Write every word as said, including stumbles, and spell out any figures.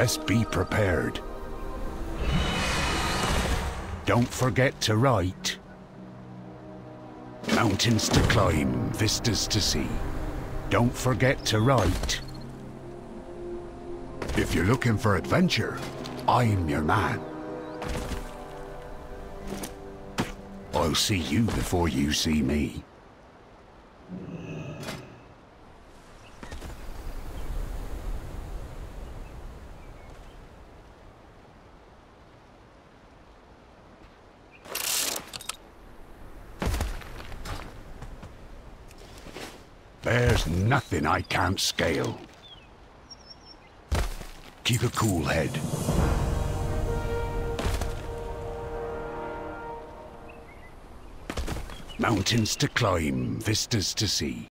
best be prepared. Don't forget to write. Mountains to climb, vistas to see. Don't forget to write. If you're looking for adventure, I'm your man. I'll see you before you see me. There's nothing I can't scale. Keep a cool head. Mountains to climb, vistas to see.